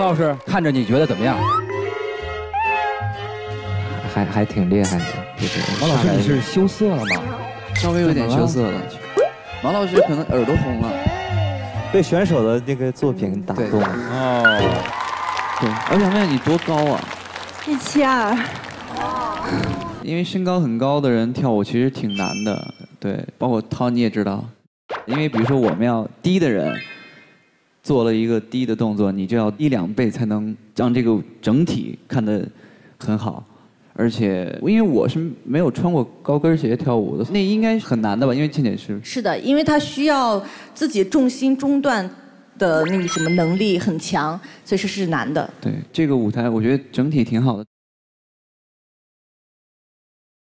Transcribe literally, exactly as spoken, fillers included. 王老师看着你觉得怎么样？还还挺厉害的，就是王老师你是羞涩了吗？稍微有点羞涩了。王老师可能耳朵红了，被选手的这个作品打动了。哦，对，而且问你多高啊？一七二。因为身高很高的人跳舞其实挺难的，对，包括涛你也知道，因为比如说我们要低的人。 做了一个低的动作，你就要低两倍才能让这个整体看得很好。而且，因为我是没有穿过高跟鞋跳舞的，那应该很难的吧？因为倩姐是是的，因为她需要自己重心中断的那个什么能力很强，所以是是难的。对这个舞台，我觉得整体挺好的。